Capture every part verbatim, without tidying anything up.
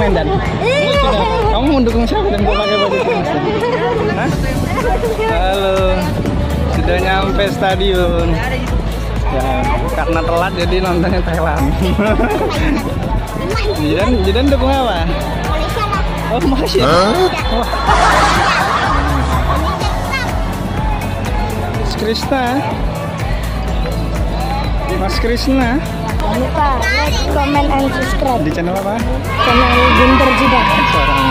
komen dan kamu mendukung siapa dan mau pakai baju siapa? Halo, sudah nyampe stadion. Ya, karena telat jadi nontonnya Thailand. Zidane, Zidane dukung apa? Oh, Malaysia. Mas Krisna. Mas Krisna. Jangan lupa like, comment, and subscribe. Di channel apa? Channel Guntur Zidane. Seorang.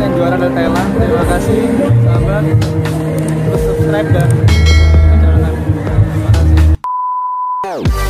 Yang juara dari Thailand, terima kasih sahabat, terus subscribe dan terima kasih.